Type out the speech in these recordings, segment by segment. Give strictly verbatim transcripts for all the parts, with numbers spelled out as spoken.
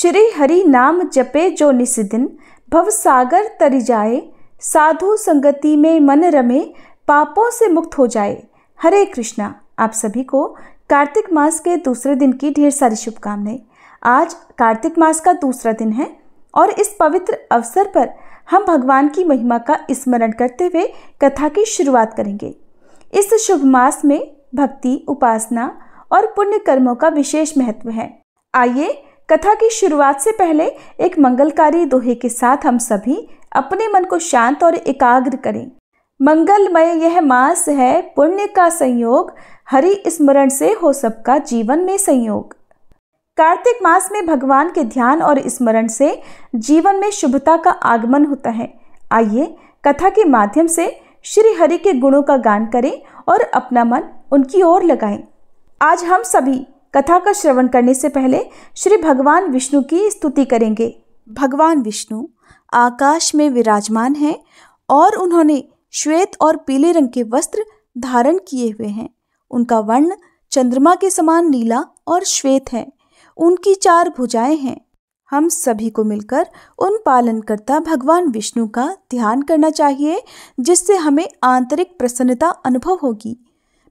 श्री हरि नाम जपे जो निस्दिन, भव सागर तरि जाए, साधु संगति में मन रमे, पापों से मुक्त हो जाए। हरे कृष्णा। आप सभी को कार्तिक मास के दूसरे दिन की ढेर सारी शुभकामनाएं। आज कार्तिक मास का दूसरा दिन है और इस पवित्र अवसर पर हम भगवान की महिमा का स्मरण करते हुए कथा की शुरुआत करेंगे। इस शुभ मास में भक्ति, उपासना और पुण्य कर्मों का विशेष महत्व है। आइए कथा की शुरुआत से पहले एक मंगलकारी दोहे के साथ हम सभी अपने मन को शांत और एकाग्र करें। मंगलमय यह मास है, पुण्य का संयोग, हरि स्मरण से हो सबका जीवन में संयोग। कार्तिक मास में भगवान के ध्यान और स्मरण से जीवन में शुभता का आगमन होता है। आइए कथा के माध्यम से श्री हरि के गुणों का गान करें और अपना मन उनकी ओर लगाएं। आज हम सभी कथा का श्रवण करने से पहले श्री भगवान विष्णु की स्तुति करेंगे। भगवान विष्णु आकाश में विराजमान हैं और उन्होंने श्वेत और पीले रंग के वस्त्र धारण किए हुए हैं। उनका वर्ण चंद्रमा के समान नीला और श्वेत है। उनकी चार भुजाएं हैं। हम सभी को मिलकर उन पालनकर्ता भगवान विष्णु का ध्यान करना चाहिए, जिससे हमें आंतरिक प्रसन्नता अनुभव होगी।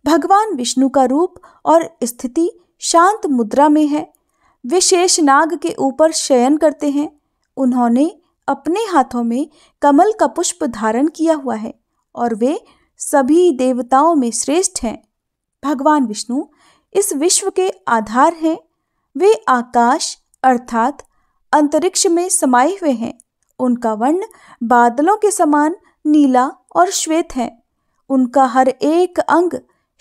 भगवान विष्णु का रूप और स्थिति शांत मुद्रा में है। वे शेषनाग के ऊपर शयन करते हैं। उन्होंने अपने हाथों में कमल का पुष्प धारण किया हुआ है और वे सभी देवताओं में श्रेष्ठ हैं। भगवान विष्णु इस विश्व के आधार हैं। वे आकाश अर्थात अंतरिक्ष में समाये हुए हैं। उनका वर्ण बादलों के समान नीला और श्वेत है। उनका हर एक अंग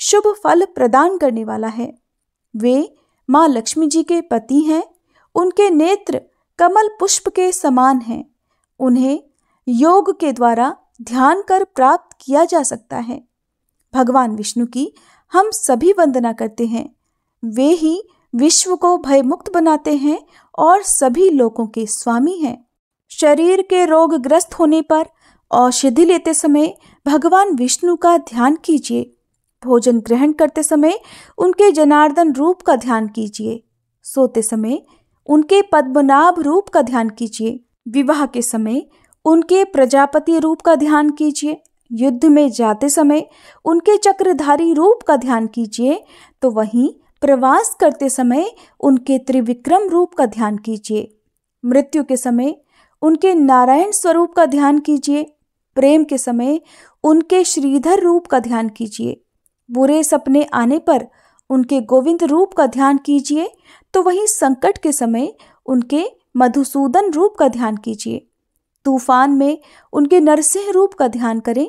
शुभ फल प्रदान करने वाला है। वे माँ लक्ष्मी जी के पति हैं। उनके नेत्र कमल पुष्प के समान हैं। उन्हें योग के द्वारा ध्यान कर प्राप्त किया जा सकता है। भगवान विष्णु की हम सभी वंदना करते हैं। वे ही विश्व को भयमुक्त बनाते हैं और सभी लोगों के स्वामी हैं। शरीर के रोग ग्रस्त होने पर औषधि लेते समय भगवान विष्णु का ध्यान कीजिए। भोजन ग्रहण करते समय उनके जनार्दन रूप का ध्यान कीजिए। सोते समय उनके पद्मनाभ रूप का ध्यान कीजिए। विवाह के समय उनके प्रजापति रूप का ध्यान कीजिए। युद्ध में जाते समय उनके चक्रधारी रूप का ध्यान कीजिए, तो वहीं प्रवास करते समय उनके त्रिविक्रम रूप का ध्यान कीजिए। मृत्यु के समय उनके नारायण स्वरूप का ध्यान कीजिए। प्रेम के समय उनके श्रीधर रूप का ध्यान कीजिए। बुरे सपने आने पर उनके गोविंद रूप का ध्यान कीजिए, तो वहीं संकट के समय उनके मधुसूदन रूप का ध्यान कीजिए। तूफान में उनके नरसिंह रूप का ध्यान करें।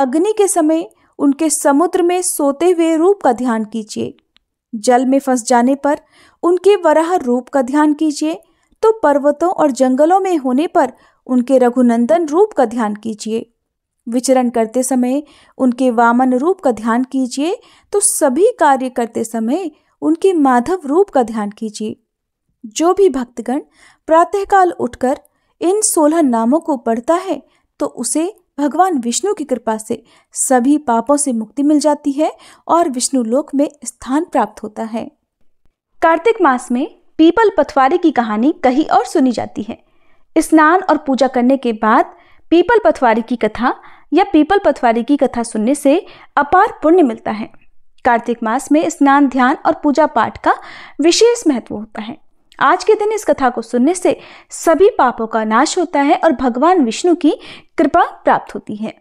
अग्नि के समय उनके समुद्र में सोते हुए रूप का ध्यान कीजिए। जल में फंस जाने पर उनके वराह रूप का ध्यान कीजिए, तो पर्वतों और जंगलों में होने पर उनके रघुनंदन रूप का ध्यान कीजिए। विचरण करते समय उनके वामन रूप का ध्यान कीजिए, तो सभी कार्य करते समय उनके माधव रूप का ध्यान कीजिए। जो भी भक्तगण प्रातःकाल उठकर इन सोलह नामों को पढ़ता है, तो उसे भगवान विष्णु की कृपा से सभी पापों से मुक्ति मिल जाती है और विष्णु लोक में स्थान प्राप्त होता है। कार्तिक मास में पीपल पथवारी की कहानी कही और सुनी जाती है। स्नान और पूजा करने के बाद पीपल पथवारी की कथा या पीपल पथवारी की कथा सुनने से अपार पुण्य मिलता है। कार्तिक मास में स्नान, ध्यान और पूजा पाठ का विशेष महत्व होता है। आज के दिन इस कथा को सुनने से सभी पापों का नाश होता है और भगवान विष्णु की कृपा प्राप्त होती है।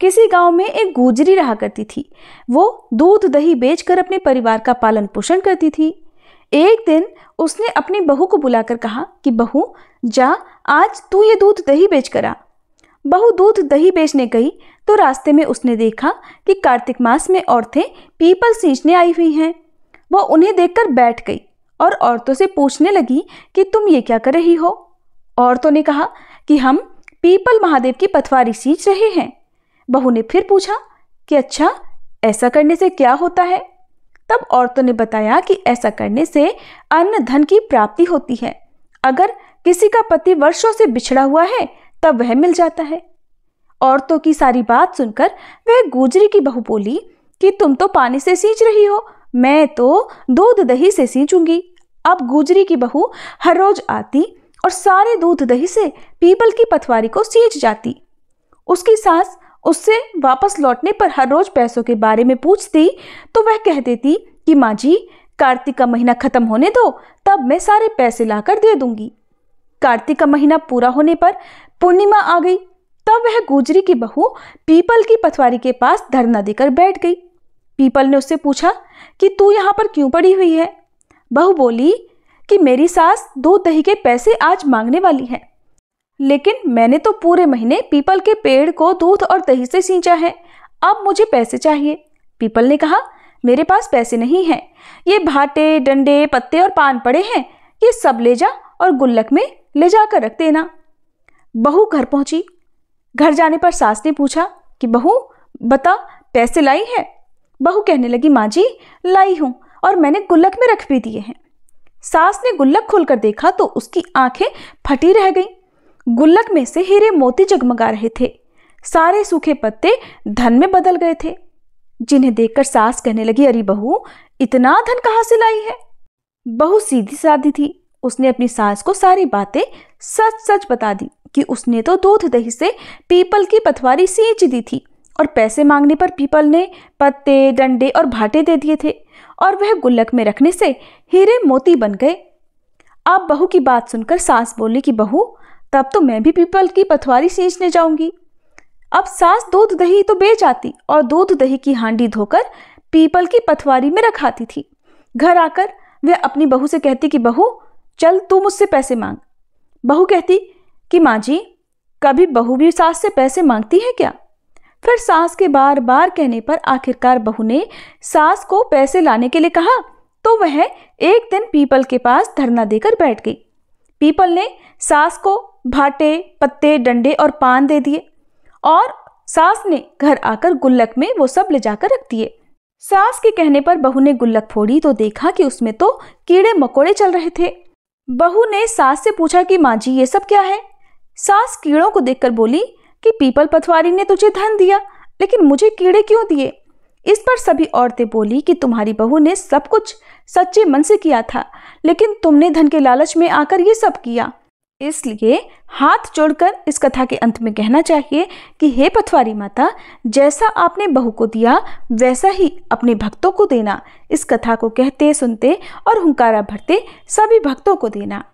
किसी गांव में एक गुजरी रहा करती थी। वो दूध दही बेचकर अपने परिवार का पालन पोषण करती थी। एक दिन उसने अपनी बहू को बुलाकर कहा कि बहू जा, आज तू ये दूध दही बेचकर आ। बहू दूध दही बेचने गई तो रास्ते में उसने देखा कि कार्तिक मास में औरतें पीपल सींचने आई हुई हैं। वो उन्हें देखकर बैठ गई और औरतों से पूछने लगी कि तुम ये क्या कर रही हो। औरतों ने कहा कि हम पीपल महादेव की पथवारी सींच रहे हैं। बहू ने फिर पूछा कि अच्छा, ऐसा करने से क्या होता है। तब औरतों ने बताया कि ऐसा करने से अन्न धन की प्राप्ति होती है। अगर किसी का पति वर्षों से बिछड़ा हुआ है तब वह मिल जाता है। औरतों की सारी बात सुनकर वह गुजरी की बहू बोली कि तुम तो पानी से सींच रही हो, मैं तो दूध दही से सींचूंगी। अब गुजरी की बहू हर रोज आती और सारे दूध दही से पीपल की पटवारी को सींच जाती। उसकी सास उससे वापस लौटने पर हर रोज पैसों के बारे में पूछती तो वह कह देती कि माँ जी, कार्तिक का महीना खत्म होने दो, तब मैं सारे पैसे लाकर दे दूंगी। कार्तिक का महीना पूरा होने पर पूर्णिमा आ गई, तब वह गुजरी की बहू पीपल की पटवारी के पास धरना देकर बैठ गई। पीपल ने उससे पूछा कि तू यहाँ पर क्यों पड़ी हुई है? बहू बोली कि मेरी सास दूध दही के पैसे आज मांगने वाली है, लेकिन मैंने तो पूरे महीने पीपल के पेड़ को दूध और दही से सींचा है, अब मुझे पैसे चाहिए। पीपल ने कहा, मेरे पास पैसे नहीं हैं, ये भाटे, डंडे, पत्ते और पान पड़े हैं, ये सब ले जा और गुल्लक में ले जाकर रख देना। बहू घर पहुंची। घर जाने पर सास ने पूछा कि बहू बता, पैसे लाई है? बहू कहने लगी, माँ जी लाई हूँ और मैंने गुल्लक में रख भी दिए हैं। सास ने गुल्लक खोलकर देखा तो उसकी आंखें फटी रह गई। गुल्लक में से हीरे मोती जगमगा रहे थे, सारे सूखे पत्ते धन में बदल गए थे, जिन्हें देखकर सास कहने लगी, अरे बहू, इतना धन कहाँ से लाई है? बहू सीधी सादी थी, उसने अपनी सास को सारी बातें सच सच बता दी कि उसने तो दूध दही से पीपल की पटवारी सींच दी थी और पैसे मांगने पर पीपल ने पत्ते, डंडे और भाटे दे दिए थे और वह गुल्लक में रखने से हीरे मोती बन गए। अब बहू की बात सुनकर सास बोली कि बहू, तब तो मैं भी पीपल की पटवारी सींचने जाऊंगी। अब सास दूध दही तो बेच आती और दूध दही की हांडी धोकर पीपल की पटवारी में रखाती थी। घर आकर वह अपनी बहू से कहती कि बहू चल, तू मुझसे पैसे मांग। बहू कहती कि माँ जी, कभी बहू भी सास से पैसे मांगती है क्या? फिर सास के बार बार कहने पर आखिरकार बहू ने सास को पैसे लाने के लिए कहा तो वह एक दिन पीपल के पास धरना देकर बैठ गई। पीपल ने सास को भाटे, पत्ते, डंडे और पान दे दिए और सास ने घर आकर गुल्लक में वो सब ले जाकर रख दिए। सास के कहने पर बहू ने गुल्लक फोड़ी तो देखा कि उसमें तो कीड़े मकोड़े चल रहे थे। बहू ने सास से पूछा कि माँ जी, ये सब क्या है? सास कीड़ों को देखकर बोली कि पीपल पटवारी ने तुझे धन दिया, लेकिन मुझे कीड़े क्यों दिए? इस पर सभी औरतें बोली कि तुम्हारी बहू ने सब कुछ सच्चे मन से किया था, लेकिन तुमने धन के लालच में आकर ये सब किया। इसलिए हाथ जोड़कर इस कथा के अंत में कहना चाहिए कि हे पटवारी माता, जैसा आपने बहू को दिया वैसा ही अपने भक्तों को देना। इस कथा को कहते, सुनते और हुंकारा भरते सभी भक्तों को देना।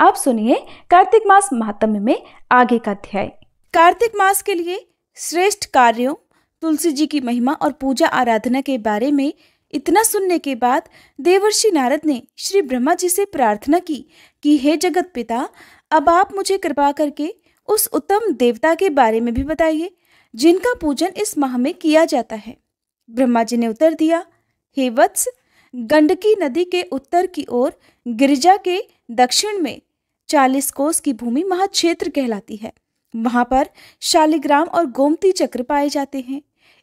आप सुनिए कार्तिक मास महात्म्य में आगे का अध्याय। कार्तिक मास के लिए श्रेष्ठ कार्यों, तुलसी जी की महिमा और पूजा आराधना के बारे में इतना सुनने के बाद देवर्षि नारद ने श्री ब्रह्मा जी से प्रार्थना की कि हे जगत पिता, अब आप मुझे कृपा करके उस उत्तम देवता के बारे में भी बताइए जिनका पूजन इस माह में किया जाता है। ब्रह्मा जी ने उत्तर दिया, हे वत्स, गंडकी नदी के उत्तर की ओर गिरिजा के दक्षिण में चालीस कोस की भूमि महाक्षेत्र कहलाती है। वहाँ पर शालिग्राम और गोमती चक्र पाए जाते हैं।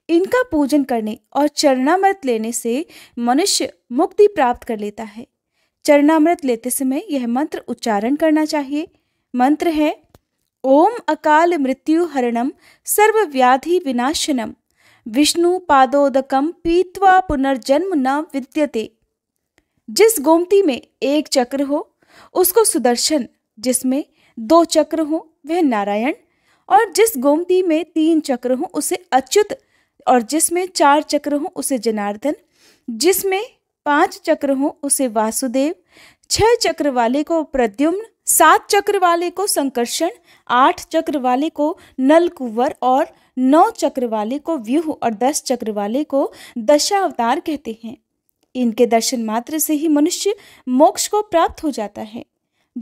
इनका पूजन करने और चरणामृत लेने से मनुष्य मुक्ति प्राप्त कर लेता है। चरणामृत लेते समय यह मंत्र उच्चारण करना चाहिए। मंत्र है, ओम अकाल मृत्यु हरणम सर्वव्याधि विनाशनम विष्णु पादोदकम पीत्वा पुनर्जन्म न विद्यते। जिस गोमती में एक चक्र हो उसको सुदर्शन, जिसमें दो चक्र हो वह नारायण, और जिस गोमती में तीन चक्र हो उसे अच्युत, और जिसमें चार चक्र हो उसे जनार्दन, जिसमें पांच चक्र हो उसे वासुदेव, छह चक्र वाले को प्रद्युम्न, सात चक्र वाले को संकर्षण, आठ चक्र वाले को नलकुवर और नौ चक्र वाले को व्यूह और दस चक्र वाले को दशावतार कहते हैं। इनके दर्शन मात्र से ही मनुष्य मोक्ष को प्राप्त हो जाता है।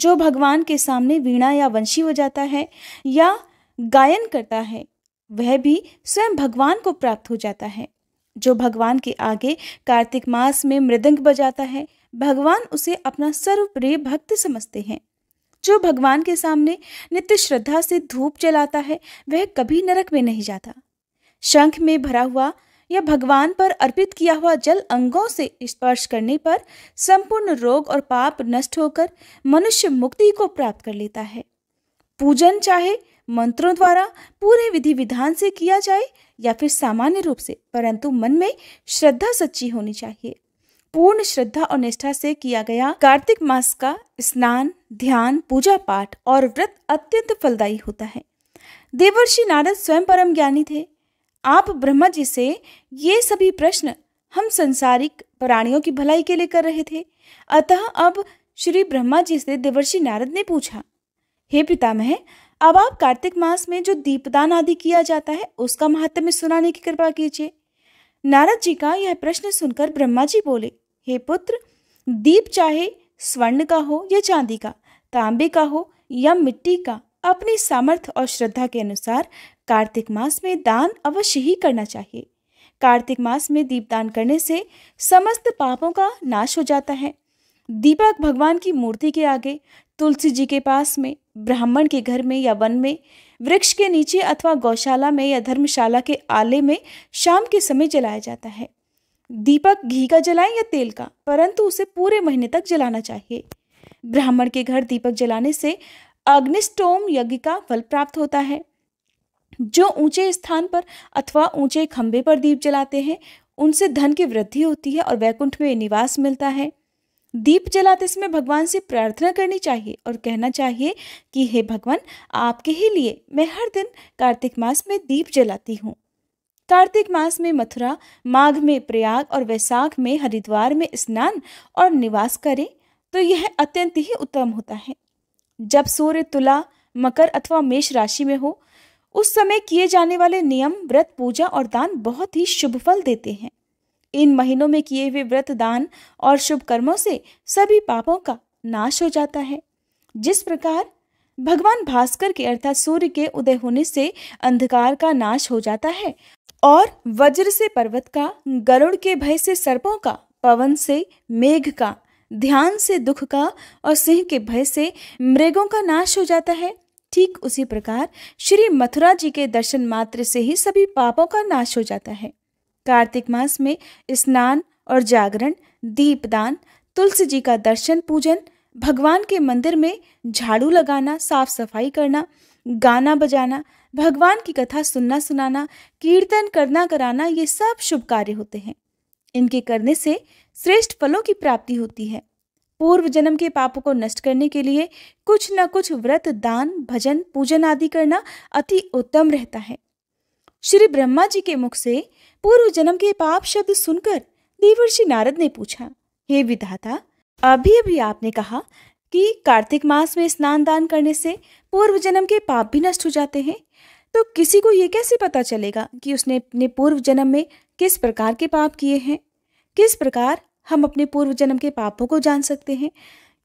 जो भगवान के सामने वीणा या वंशी हो जाता है या गायन करता है वह भी स्वयं भगवान को प्राप्त हो जाता है। जो भगवान के आगे कार्तिक मास में मृदंग बजाता है भगवान उसे अपना सर्वप्रिय भक्त समझते हैं। जो भगवान के सामने नित्य श्रद्धा से धूप जलाता है वह कभी नरक में नहीं जाता। शंख में भरा हुआ या भगवान पर अर्पित किया हुआ जल अंगों से स्पर्श करने पर संपूर्ण रोग और पाप नष्ट होकर मनुष्य मुक्ति को प्राप्त कर लेता है। पूजन चाहे मंत्रों द्वारा पूरे विधि विधान से किया जाए या फिर सामान्य रूप से, परंतु मन में श्रद्धा सच्ची होनी चाहिए। पूर्ण श्रद्धा और निष्ठा से किया गया कार्तिक मास का स्नान, ध्यान, पूजा पाठ और व्रत अत्यंत फलदायी होता है। देवर्षि नारद स्वयं परम ज्ञानी थे। आप ब्रह्मा जी से ये सभी प्रश्न हम संसारिक प्राणियों की भलाई के लिए कर रहे थे, अतः अब श्री ब्रह्मा जी से देवर्षि नारद ने पूछा, हे पितामह, अब आप कार्तिक मास में जो दीपदान आदि किया जाता है उसका महात्म्य सुनाने की कृपा कीजिए। नारद जी का यह प्रश्न सुनकर ब्रह्मा जी बोले, हे पुत्र, दीप चाहे स्वर्ण का हो या चांदी का, तांबे का हो या मिट्टी का, अपनी सामर्थ्य और श्रद्धा के अनुसार कार्तिक मास में दान अवश्य ही करना चाहिए। कार्तिक मास में दीपदान करने से समस्त पापों का नाश हो जाता है। दीपक भगवान की मूर्ति के आगे, तुलसी जी के पास में, ब्राह्मण के घर में या वन में, वृक्ष के नीचे अथवा गौशाला में या धर्मशाला के आले में शाम के समय जलाया जाता है। दीपक घी का जलाएं या तेल का, परंतु उसे पूरे महीने तक जलाना चाहिए। ब्राह्मण के घर दीपक जलाने से अग्निष्टोम यज्ञ का फल प्राप्त होता है। जो ऊंचे स्थान पर अथवा ऊंचे खंभे पर दीप जलाते हैं उनसे धन की वृद्धि होती है और वैकुंठ में निवास मिलता है। दीप जलाते समय भगवान से प्रार्थना करनी चाहिए और कहना चाहिए कि हे भगवान, आपके ही लिए मैं हर दिन कार्तिक मास में दीप जलाती हूँ। कार्तिक मास में मथुरा, माघ में प्रयाग और वैशाख में हरिद्वार में स्नान और निवास करें तो यह अत्यंत ही उत्तम होता है। जब सूर्य तुला, मकर अथवा मेष राशि में हो, उस समय किए जाने वाले नियम, व्रत, पूजा और दान बहुत ही शुभ फल देते हैं। इन महीनों में किए हुए व्रत, दान और शुभ कर्मों से सभी पापों का नाश हो जाता है। जिस प्रकार भगवान भास्कर के अर्थात सूर्य के उदय होने से अंधकार का नाश हो जाता है और वज्र से पर्वत का, गरुड़ के भय से सर्पों का, पवन से मेघ का, ध्यान से दुख का और सिंह के भय से मृगों का नाश हो जाता है, ठीक उसी प्रकार श्री मथुरा जी के दर्शन मात्र से ही सभी पापों का नाश हो जाता है। कार्तिक मास में स्नान और जागरण, दीपदान, तुलसी जी का दर्शन, पूजन, भगवान के मंदिर में झाड़ू लगाना, साफ सफाई करना, गाना बजाना, भगवान की कथा सुनना सुनाना, कीर्तन करना कराना, ये सब शुभ कार्य होते हैं। इनके करने से श्रेष्ठ फलों की प्राप्ति होती है। पूर्व जन्म के पापों को नष्ट करने के लिए कुछ न कुछ व्रत, दान, भजन, पूजन आदि करना अति उत्तम रहता है। श्री ब्रह्मा जी के मुख से पूर्व जन्म के पाप शब्द सुनकर देवर्षि नारद ने पूछा, हे विधाता, अभी अभी आपने कहा कि कार्तिक मास में स्नान दान करने से पूर्व जन्म के पाप भी नष्ट हो जाते हैं, तो किसी को ये कैसे पता चलेगा कि उसने अपने पूर्व जन्म में किस प्रकार के पाप किए हैं? किस प्रकार हम अपने पूर्व जन्म के पापों को जान सकते हैं?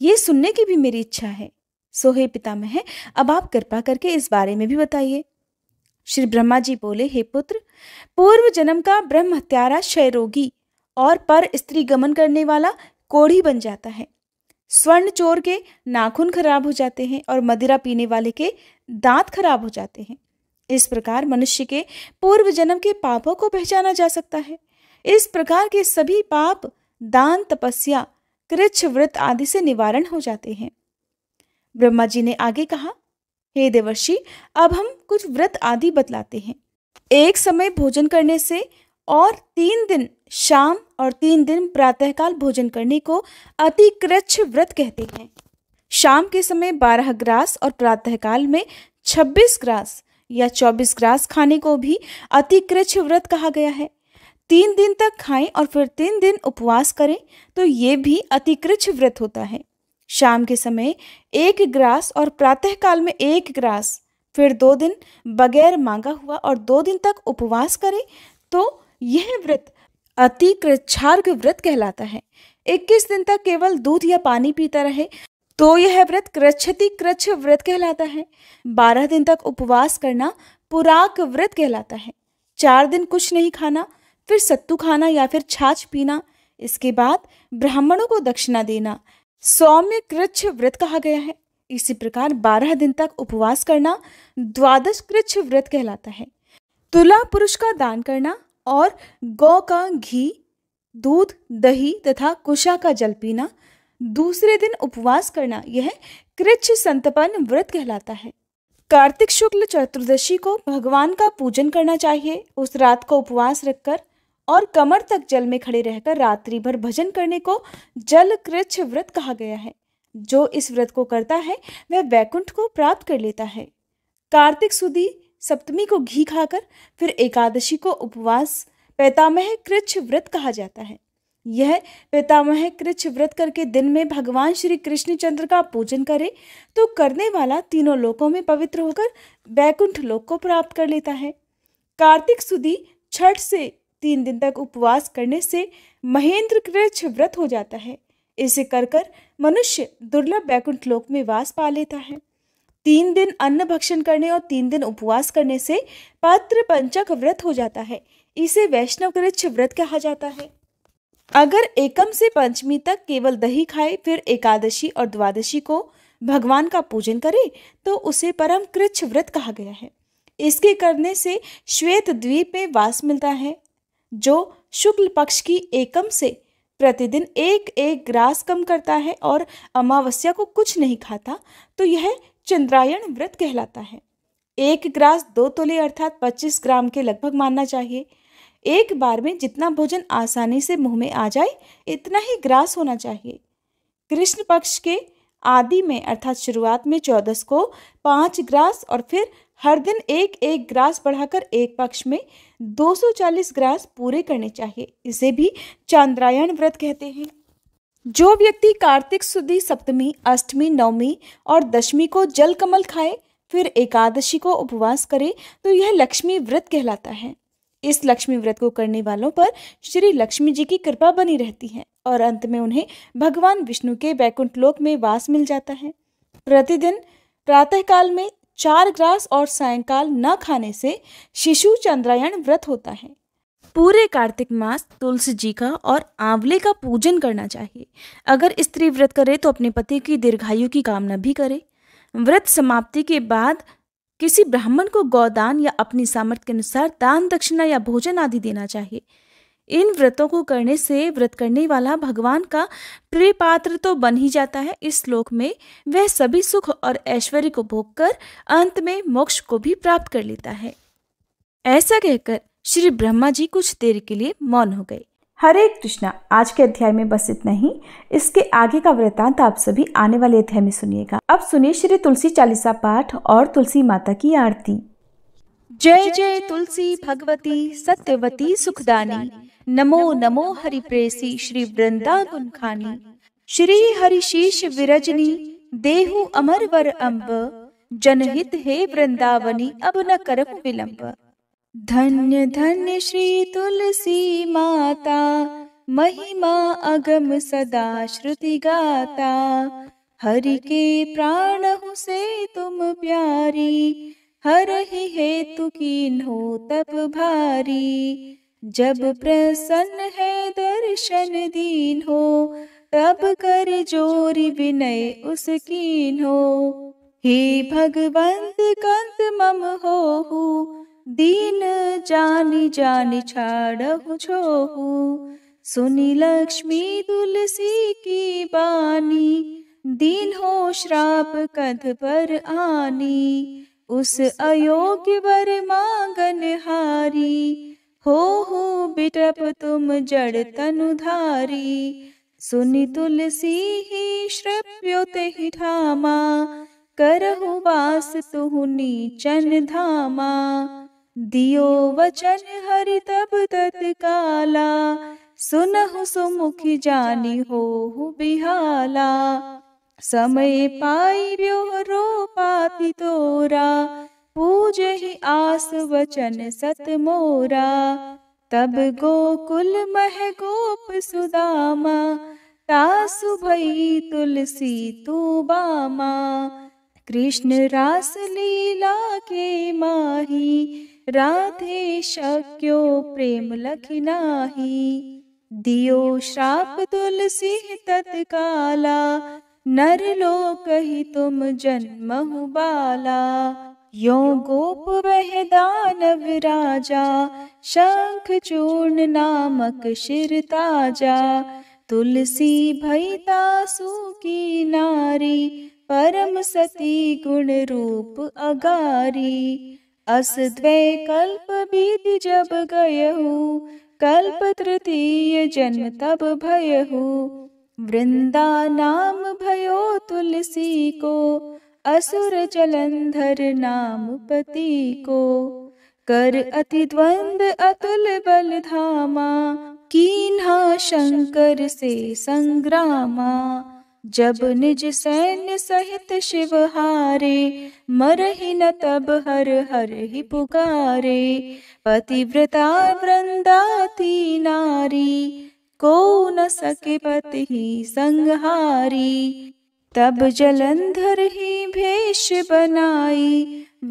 ये सुनने की भी मेरी इच्छा है। सो हे पितामह, अब आप कृपा करके इस बारे में भी बताइए। श्री ब्रह्मा जी बोले, हे पुत्र, पूर्व जन्म का ब्रह्म हत्यारा, क्षयरोगी और पर स्त्री गमन करने वाला कोढ़ी बन जाता है। स्वर्ण चोर के नाखून खराब हो जाते हैं और मदिरा पीने वाले के दांत खराब हो जाते हैं। इस प्रकार मनुष्य के पूर्व जन्म के पापों को पहचाना जा सकता है। इस प्रकार के सभी पाप दान, तपस्या, कृच्छ व्रत आदि से निवारण हो जाते हैं। ब्रह्मा जी ने आगे कहा, हे देवर्षि, अब हम कुछ व्रत आदि बतलाते हैं। एक समय भोजन करने से और तीन दिन शाम और तीन दिन प्रातःकाल भोजन करने को अति कृच्छ व्रत कहते हैं। शाम के समय बारह ग्रास और प्रातःकाल में छब्बीस ग्रास या चौबीस ग्रास खाने को भी अति कृच्छ व्रत कहा गया है। तीन दिन तक खाएं और फिर तीन दिन उपवास करें तो ये भी अति कृच्छ व्रत होता है। शाम के समय एक ग्रास और प्रातःकाल में एक ग्रास, फिर दो दिन बगैर मांगा हुआ और दो दिन तक उपवास करें तो यह व्रत अति कृच्छार्घ व्रत कहलाता है। इक्कीस दिन तक केवल दूध या पानी पीता रहे तो यह व्रत कृच्छति कृच्छ व्रत कहलाता है। बारह दिन तक उपवास करना पुराक व्रत कहलाता है। चार दिन कुछ नहीं खाना, फिर सत्तू खाना या फिर छाछ पीना, इसके बाद ब्राह्मणों को दक्षिणा देना सौम्य कृच्छ व्रत कहा गया है। इसी प्रकार बारह दिन तक उपवास करना द्वादश कृच्छ व्रत कहलाता है। तुला पुरुष का दान करना और गौ का घी, दूध, दही तथा कुशा का जल पीना, दूसरे दिन उपवास करना, यह कृच्छ संतपन व्रत कहलाता है। कार्तिक शुक्ल चतुर्दशी को भगवान का पूजन करना चाहिए। उस रात को उपवास रखकर और कमर तक जल में खड़े रहकर रात्रि भर भजन करने को जल कृच्छ व्रत कहा गया है। जो इस व्रत को करता है वह वैकुंठ को प्राप्त कर लेता है। कार्तिक सुदी सप्तमी को घी खाकर फिर एकादशी को उपवास पैतामह कृच्छ व्रत कहा जाता है। यह पैतामह कृच्छ व्रत करके दिन में भगवान श्री कृष्णचंद्र का पूजन करे तो करने वाला तीनों लोकों में पवित्र होकर वैकुंठ लोक को प्राप्त कर लेता है। कार्तिक सुदी छठ से तीन दिन तक उपवास करने से महेंद्र कृच्छ व्रत हो जाता है। इसे कर कर मनुष्य दुर्लभ वैकुंठ लोक में वास पा लेता है। तीन दिन अन्न भक्षण करने और तीन दिन उपवास करने से पात्र पंचक व्रत हो जाता है। इसे वैष्णव कृच्छ व्रत कहा जाता है। अगर एकम से पंचमी तक केवल दही खाए फिर एकादशी और द्वादशी को भगवान का पूजन करे तो उसे परम कृच्छ व्रत कहा गया है। इसके करने से श्वेत द्वीप में वास मिलता है, जो शुक्ल पक्ष की एकम से प्रतिदिन एक एक ग्रास कम करता है और अमावस्या को कुछ नहीं खाता तो यह चंद्रायण व्रत कहलाता है। एक ग्रास दो तोले अर्थात पच्चीस ग्राम के लगभग मानना चाहिए। एक बार में जितना भोजन आसानी से मुंह में आ जाए इतना ही ग्रास होना चाहिए। कृष्ण पक्ष के आदि में अर्थात शुरुआत में चौदस को पाँच ग्रास और फिर हर दिन एक एक ग्रास बढ़ाकर एक पक्ष में दो सौ चालीस ग्रास पूरे करने चाहिए। इसे भी चांद्रायण व्रत कहते हैं। जो व्यक्ति कार्तिक सुदी सप्तमी अष्टमी नवमी और दशमी को जल कमल खाए फिर एकादशी को उपवास करे तो यह लक्ष्मी व्रत कहलाता है। इस लक्ष्मी व्रत को करने वालों पर श्री लक्ष्मी जी की कृपा बनी रहती है और अंत में उन्हें भगवान विष्णु के वैकुंठ लोक में वास मिल जाता है। प्रतिदिन प्रातःकाल में चार ग्रास और सायंकाल न खाने से शिशु चंद्रायण व्रत होता है। पूरे कार्तिक मास तुलसी जी का और आंवले का पूजन करना चाहिए। अगर स्त्री व्रत करे तो अपने पति की दीर्घायु की कामना भी करे। व्रत समाप्ति के बाद किसी ब्राह्मण को गौदान या अपनी सामर्थ्य के अनुसार दान दक्षिणा या भोजन आदि देना चाहिए। इन व्रतों को करने से व्रत करने वाला भगवान का प्रिय पात्र तो बन ही जाता है। इस श्लोक में वह सभी सुख और ऐश्वर्य को भोगकर अंत में मोक्ष को भी प्राप्त कर लेता है। ऐसा कहकर श्री ब्रह्मा जी कुछ देर के लिए मौन हो गए। हरे कृष्णा। आज के अध्याय में बस इतना ही। इसके आगे का वृत्तांत आप सभी आने वाले अध्याय में सुनिएगा। अब सुनिए श्री तुलसी चालीसा पाठ और तुलसी माता की आरती। जय जय तुलसी भगवती सत्यवती सुखदानी, नमो नमो हरि प्रेसी श्री वृंदावन खानी। श्री हरिशीष विरजनी देहु अमर वर अम्ब, जनहित हे वृंदावनी अब न करहु विलंब। धन्य धन्य श्री तुलसी माता, महिमा अगम सदा श्रुति गाता। हरि के प्राणहु से तुम प्यारी, हरहि हेतु कीन्हो तप भारी। जब प्रसन्न है दर्शन दीन्हो, तब कर जोरि विनय उसकीन्हो। हे भगवंत कंत मम होहु, दीन जानी जानी छाड़हु छोहु। सुनि लक्ष्मी तुलसी की बानी, दीन्हो श्राप कंध पर आनी। उस अयोग्य वर मांगन हारी, होहु बिटप तुम जड़ तनुधारी। सुनि तुलसी ही श्रव्योते ही ठामा, करहु वास तुहु नीचन धामा। दियो वचन हरि तब तत्काला, सुनहु सुमुखि जानि होहु बिहाला। समय पाई ब्योरो पापी तोरा, पूजहि आस वचन सत मोरा। तब गोकुल मह गोप सुदामा, तासु भई तुलसी तू बामा। कृष्ण रास लीला के माही, राधे शक्यो प्रेम लखिनाही। दियो श्राप तुलसी तत्काला, नर लोक ही तुम जन्महु बाला। यो गोप वह दानव राजा, शंख चूर्ण नामक शिर ताजा। तुलसी भई तासु की नारी, परम सती गुण रूप अगारी। अस द्वैकल्प बीत जब गयहु, कल्प तृतीय जन्म तब भयहु। वृंदा नाम भयो तुलसी को, असुर जलंधर नाम पति को। कर अति द्वंद अतुल बल धामा, कीन्हा शंकर से संग्रामा। जब निज सैन्य सहित शिव हारे, मरहि न तब हर हर ही पुकारे। पतिव्रता वृंदाती नारी, को न सके पति ही संहारी। तब जलंधर ही भेष बनाई,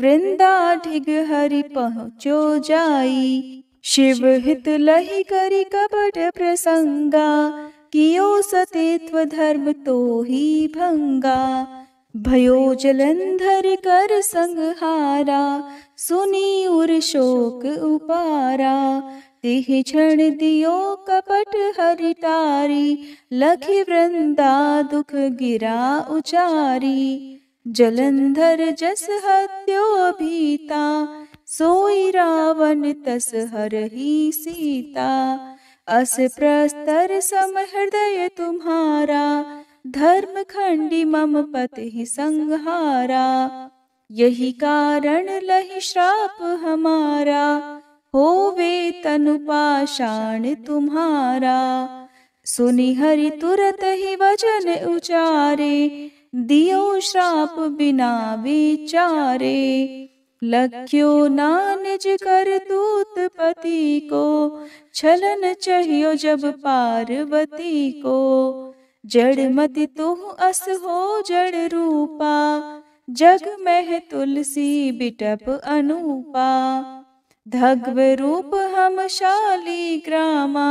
वृंदाधिग हरि पहुँचो जाई। शिव हित लहि करि कपट प्रसंगा, कियो सतेत्व धर्म तो ही भंगा। भयो जलंधर कर संहारा, सुनी उर शोक उपारा। तिह क्षण दियो कपट हरितारी, लखि वृंदा दुख गिरा उचारी। जलंधर जस हत्यो भीता, सोई रावण तस हरहि सीता। अस प्रस्तर सम हृदय तुम्हारा, धर्म खंडी मम पति संहारा। यही कारण लहि श्राप हमारा, होवे तनु पाषाण तुम्हारा। सुनि हरि तुरत ही वचन उचारे, दियो श्राप बिना विचारे। लख्यो ना निज कर दूत पति को, छलन चहियो जब पार्वती को। जड़ मति तुह अस हो जड़ रूपा, जग मह तुलसी बिटप अनूपा। धग्व रूप हम शालीग्रामा,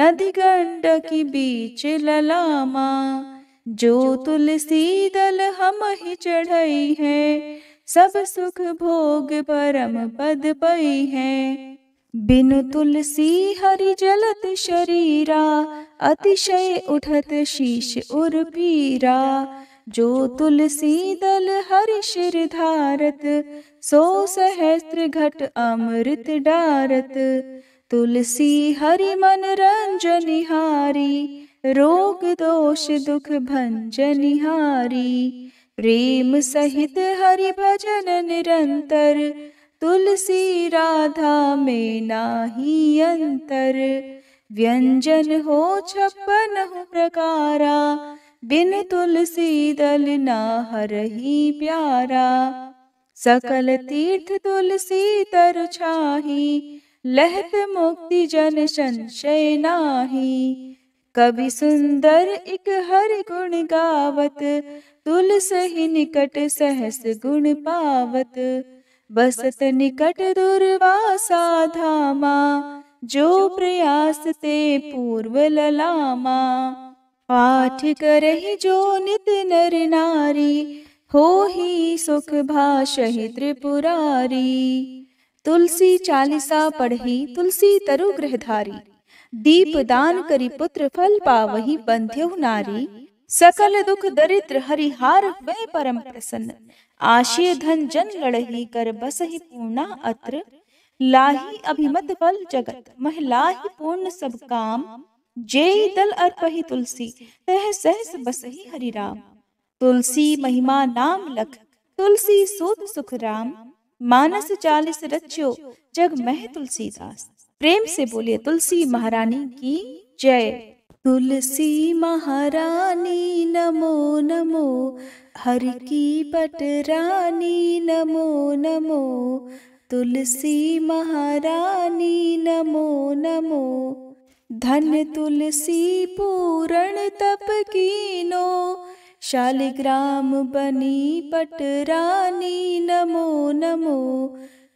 नदी गंडकी बीच ललामा। जो तुलसी दल हम ही चढ़ई है, सब सुख भोग परम पद पई है। बिनु तुलसी हरि जलत शरीरा, अतिशय उठत शीश उर पीरा। जो तुलसी दल हरि शिर धारत, सो सहस्त्र घट अमृत डारत। तुलसी हरि मनरंजनिहारी, रोग दोष दुख भंजनिहारी। प्रेम सहित हरि भजन निरंतर, तुलसी राधा में नाही अंतर। व्यंजन हो छप्पन हु प्रकारा, बिन तुलसी दल ना हरही प्यारा। सकल तीर्थ तुलसी तर छाही, लहत मुक्ति जन संशय नाही। कवि सुंदर इक हर गुण गावत, तुलसी निकट सहस गुण पावत। बसत निकट दुर्वासा धामा, जो प्रयास ते पूर्व ललामा। पाठ करहि जो नित नर नारी, हो ही सुख भाषहि त्रिपुरारी। तुलसी चालीसा पढ़हि तुलसी तरु ग्रहधारी, दीप दान करि पुत्र फल पावहि बंध्यहु नारी। सकल दुख दरिद्र हरिहार वे परम प्रसन्न, आशय धन जन लड़हि कर बसहि पूर्णा अत्र। लाही अभिमत बल जगत महिलाहि पूर्ण सब काम, जेई दल अर्पहि तुलसी तह सहस बसहि हरि राम। तुलसी महिमा नाम लख, तुलसी सूत सुख राम। मानस चालीस रच्यो जग मह तुलसीदास, प्रेम से बोलिए तुलसी महारानी की जय। तुलसी महारानी नमो नमो, हरि की पटरानी नमो नमो। तुलसी महारानी नमो नमो, धन तुलसी पूरण तप कीनो। शालिग्राम बनी पटरानी नमो नमो,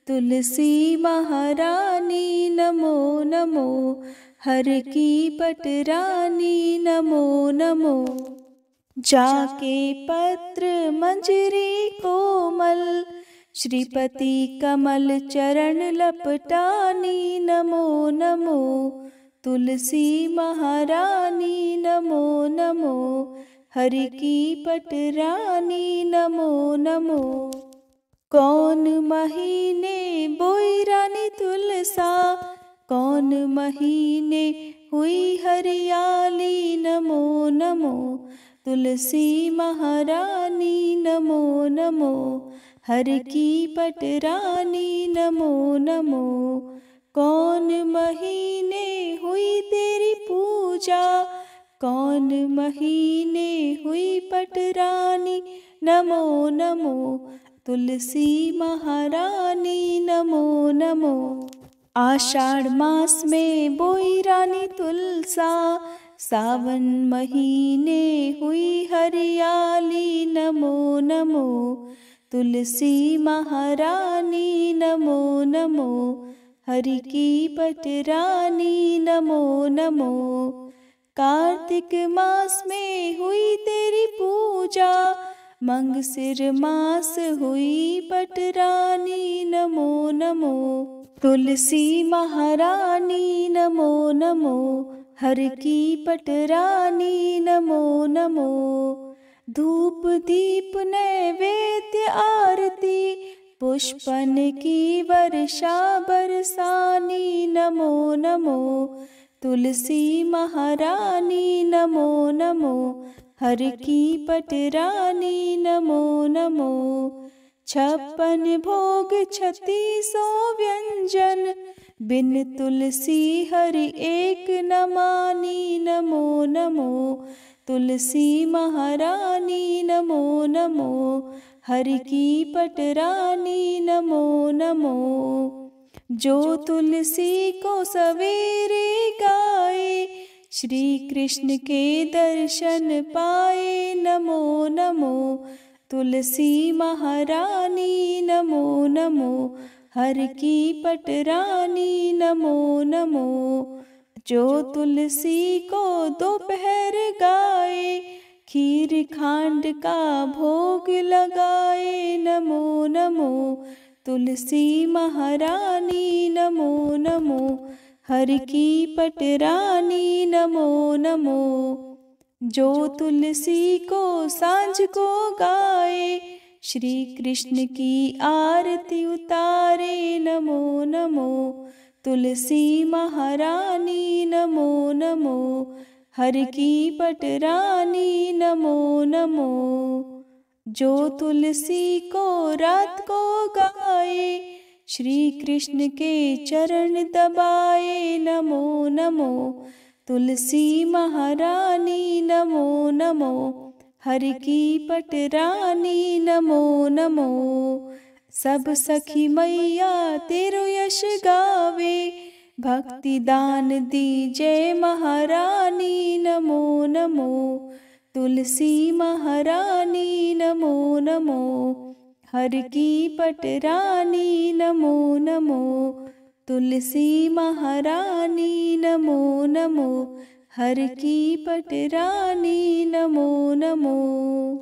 तुलसी महारानी नमो नमो। हर की पटरानी नमो नमो, जाके पत्र मंजरी कोमल। श्रीपति कमल चरण लपटानी नमो नमो, तुलसी महारानी नमो नमो। हरि की पटरानी नमो नमो। कौन महीने बोई रानी तुलसा, कौन महीने हुई हरियाली, नमो नमो तुलसी महारानी, नमो नमो हर की पटरानी, नमो नमो कौन महीने हुई तेरी पूजा, कौन महीने हुई पटरानी, नमो नमो तुलसी महारानी, नमो नमो आषाढ़ मास में बोई रानी तुलसा, सावन महीने हुई हरियाली, नमो नमो तुलसी महारानी, नमो नमो हरि की पटरानी, नमो नमो कार्तिक मास में हुई तेरी पूजा, मंगसिर मास हुई पटरानी, नमो नमो तुलसी महारानी, नमो नमो हर की पटरानी, नमो नमो धूप दीप नैवेद्य आरती, पुष्पन की वर्षा बरसानी, नमो नमो तुलसी महारानी, नमो नमो हर की पटरानी, नमो नमो छप्पन भोग छत्तीसो व्यंजन, बिन तुलसी हर एक न मानी, नमो नमो तुलसी महारानी, नमो नमो हर की पटरानी, नमो नमो जो तुलसी को सवेरे गाए, श्री कृष्ण के दर्शन पाए, नमो नमो तुलसी महारानी, नमो नमो हर की पटरानी, नमो नमो जो तुलसी को दोपहर गाए, खीर खांड का भोग लगाए, नमो नमो तुलसी महारानी, नमो नमो हर की पटरानी, नमो नमो जो तुलसी को सांझ को गाए, श्री कृष्ण की आरती उतारे, नमो नमो तुलसी महारानी, नमो नमो हर की पटरानी, नमो नमो जो तुलसी को रात को गाए, श्री कृष्ण के चरण दबाए, नमो नमो तुलसी महारानी, नमो नमो हर की पटरानी, नमो नमो सब सखी मैया तेरो यश गावे, भक्ति दान दी जय महारानी, नमो नमो तुलसी महारानी, नमो नमो हर की पटरानी, नमो नमो तुलसी महारानी, नमो नमो हर की पटरानी, नमो नमो।